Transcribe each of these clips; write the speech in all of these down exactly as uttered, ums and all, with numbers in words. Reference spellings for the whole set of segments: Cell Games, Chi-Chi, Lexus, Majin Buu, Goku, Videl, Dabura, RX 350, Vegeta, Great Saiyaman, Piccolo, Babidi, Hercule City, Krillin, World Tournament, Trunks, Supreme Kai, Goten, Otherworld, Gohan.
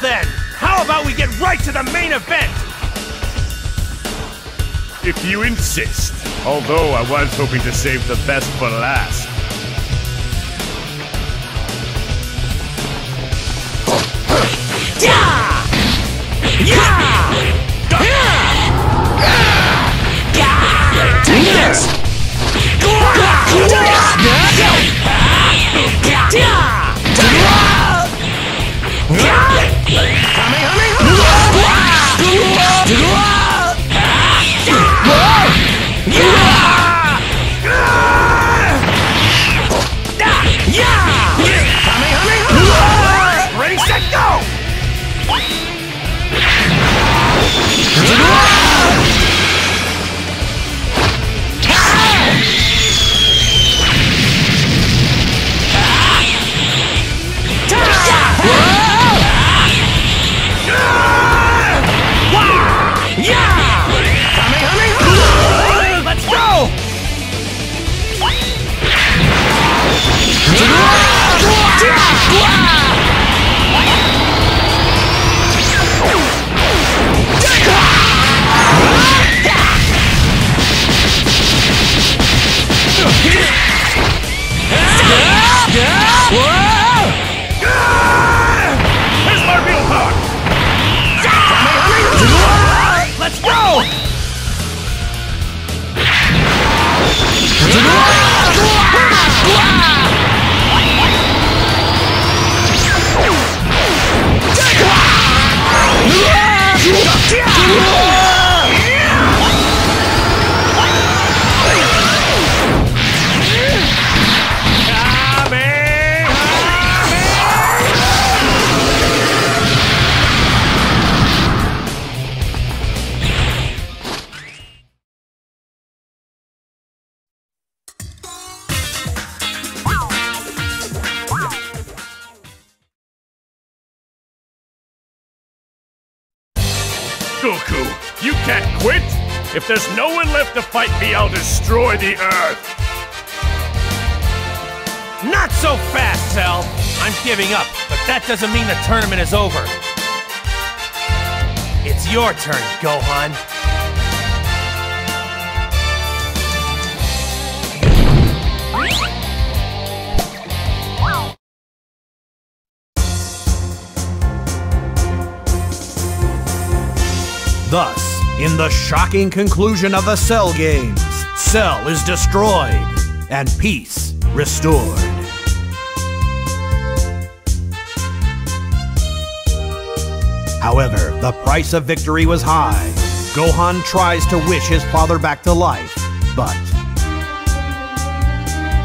then, how about we get right to the main event? If you insist. Although I was hoping to save the best for last. Goku, you can't quit! If there's no one left to fight me, I'll destroy the Earth! Not so fast, Cell! I'm giving up, but that doesn't mean the tournament is over. It's your turn, Gohan. Thus, in the shocking conclusion of the Cell Games, Cell is destroyed and peace restored. However, the price of victory was high. Gohan tries to wish his father back to life, but...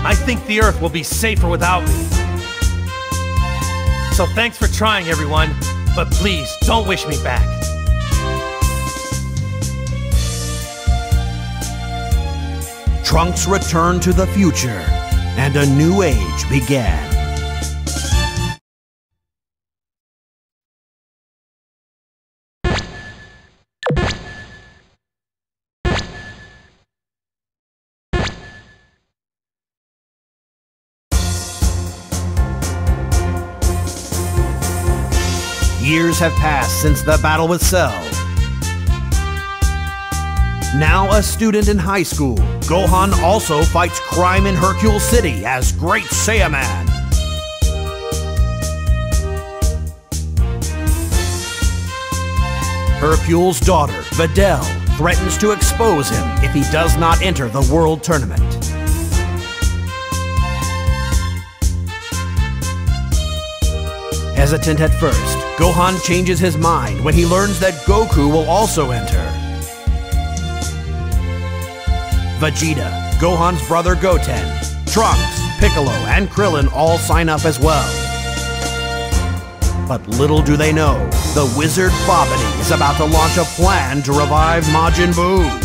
I think the Earth will be safer without me. So thanks for trying, everyone, but please don't wish me back. Trunks returned to the future, and a new age began. Years have passed since the battle with Cell. Now a student in high school, Gohan also fights crime in Hercule City as Great Saiyaman. Hercule's daughter, Videl, threatens to expose him if he does not enter the World Tournament. Hesitant at first, Gohan changes his mind when he learns that Goku will also enter. Vegeta, Gohan's brother Goten, Trunks, Piccolo, and Krillin all sign up as well. But little do they know, the wizard Babidi is about to launch a plan to revive Majin Buu.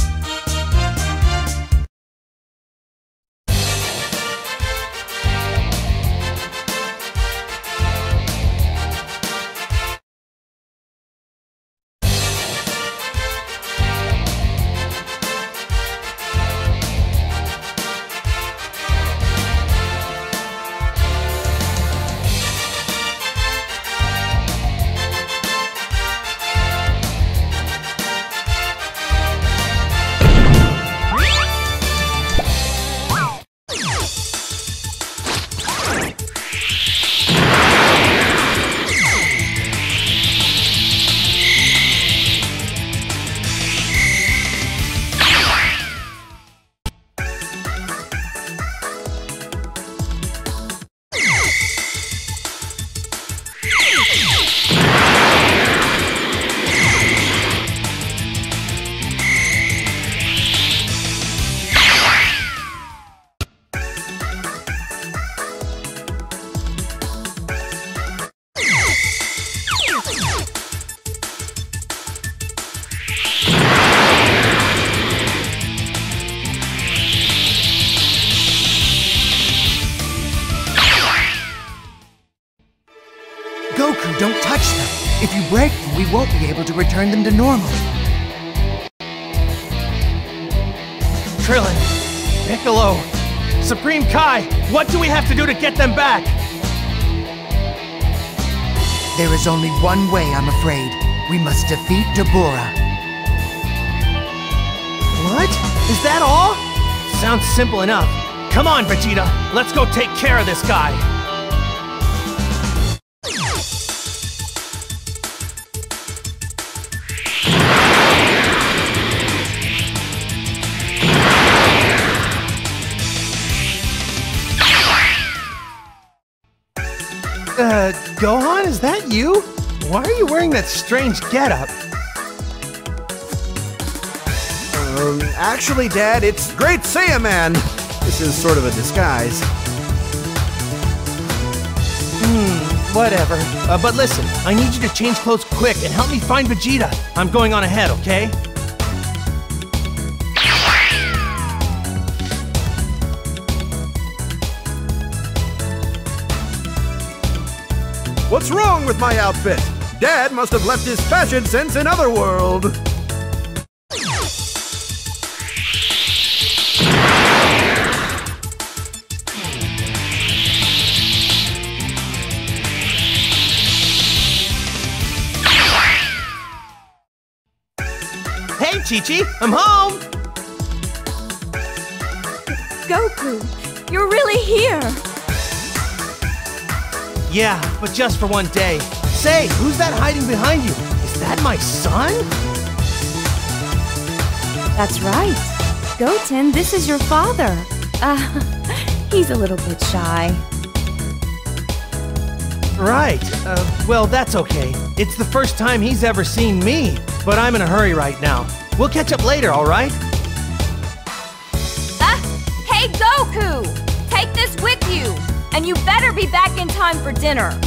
Watch them. If you break them, we won't be able to return them to normal. Krillin, Piccolo, Supreme Kai, what do we have to do to get them back? There is only one way, I'm afraid. We must defeat Dabura. What? Is that all? Sounds simple enough. Come on, Vegeta. Let's go take care of this guy. Uh, Gohan, is that you? Why are you wearing that strange getup? Um, actually, Dad, it's Great Saiyaman! This is sort of a disguise. Hmm, whatever. Uh, but listen, I need you to change clothes quick and help me find Vegeta. I'm going on ahead, okay? What's wrong with my outfit? Dad must have left his fashion sense in Otherworld. Hey, Chi-Chi, I'm home! Goku, you're really here! Yeah, but just for one day. Say, who's that hiding behind you? Is that my son? That's right. Goten, this is your father. Uh, he's a little bit shy. Right. Uh, well, that's okay. It's the first time he's ever seen me. But I'm in a hurry right now. We'll catch up later, all right? Uh, hey, Goku! Take this with you! And you better be back in time for dinner!